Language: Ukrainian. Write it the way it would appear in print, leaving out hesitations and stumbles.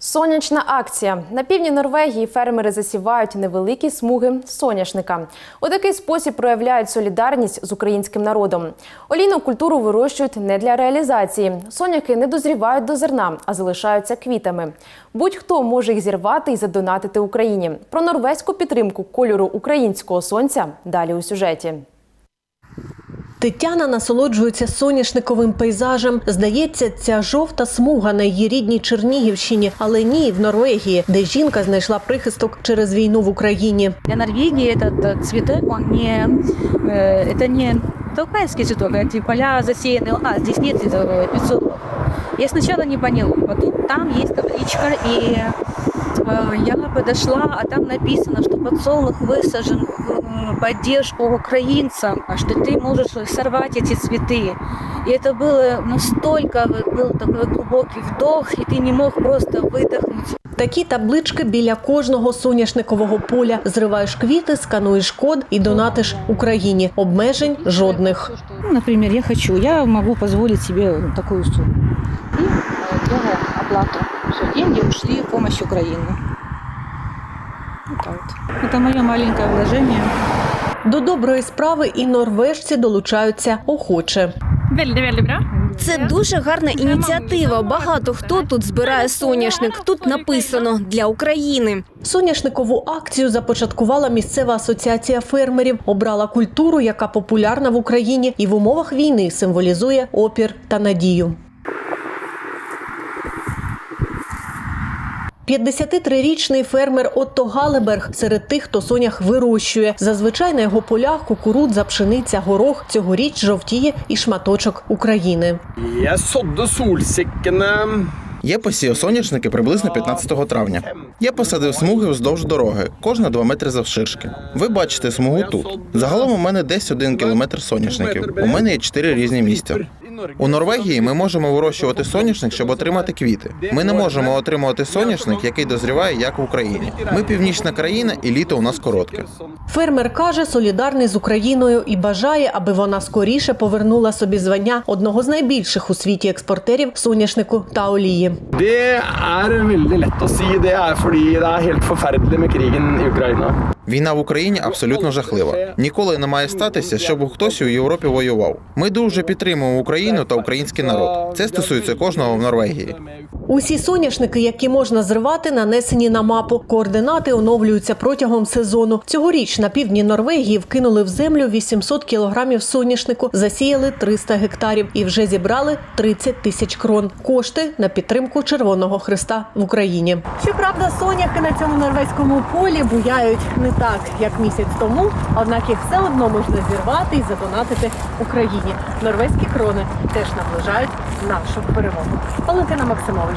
Сонячна акція. На півдні Норвегії фермери засівають невеликі смуги соняшника. У такий спосіб проявляють солідарність з українським народом. Олійну культуру вирощують не для реалізації. Соняхи не дозрівають до зерна, а залишаються квітами. Будь-хто може їх зірвати і задонатити Україні. Про норвезьку підтримку кольору українського сонця далі у сюжеті. Тетяна насолоджується соняшниковим пейзажем. Здається, ця жовта смуга на її рідній Чернігівщині, але ні, в Норвегії, де жінка знайшла прихисток через війну в Україні. Для Норвегії цей цвіток, це не токайський цвіток, ці поля засіяні, а тут немає цвіток. Я спочатку не поняла, потім там є табличка, і я підійшла, а там написано, що підсолнух висаджений поддержку украинцам, что ты можешь сорвать эти цветы. И это было настолько, был такой глубокий вдох, и ты не мог просто выдохнуть. Такі таблички біля кожного соняшникового поля. Зриваєш квіти, скануєш код і донатиш Україні. Обмежень жодних. Наприклад, я можу дозволити собі таку суму. І другу оплату. Все, гроші пішли в допомогу Україні. Це моє маленьке вложення. До доброї справи і норвежці долучаються охоче. Це дуже гарна ініціатива. Багато хто тут збирає соняшник. Тут написано «Для України». Соняшникову акцію започаткувала місцева асоціація фермерів. Обрала культуру, яка популярна в Україні і в умовах війни символізує опір та надію. 53-річний фермер Ото Галеберг серед тих, хто сонях вирощує. Зазвичай на його полях кукурудза, пшениця, горох. Цьогоріч жовтіє і шматочок України. Я посіяв соняшники приблизно 15 травня. Я посадив смуги вздовж дороги, кожна 2 метри завширшки. Ви бачите смугу тут. Загалом у мене десь 1 кілометр соняшників. У мене є 4 різні місця. У Норвегії ми можемо вирощувати соняшник, щоб отримати квіти. Ми не можемо отримувати соняшник, який дозріває, як в Україні. Ми північна країна, і літо у нас коротке. Фермер каже, солідарний з Україною і бажає, аби вона скоріше повернула собі звання одного з найбільших у світі експортерів соняшнику та олії. Війна в Україні абсолютно жахлива. Ніколи не має статися, щоб хтось у Європі воював. Ми дуже підтримуємо Україну та український народ. Це стосується кожного в Норвегії. Усі соняшники, які можна зривати, нанесені на мапу. Координати оновлюються протягом сезону. Цьогоріч на півдні Норвегії вкинули в землю 800 кілограмів соняшнику, засіяли 300 гектарів і вже зібрали 30 тисяч крон. Кошти на підтримку Червоного Хреста в Україні. Щоправда, соняхи на цьому норвезькому полі буяють не так, як місяць тому, однак їх все одно можна зірвати і задонатити Україні. Норвезькі крони теж наближають нашу перемогу. Валентина Максимович,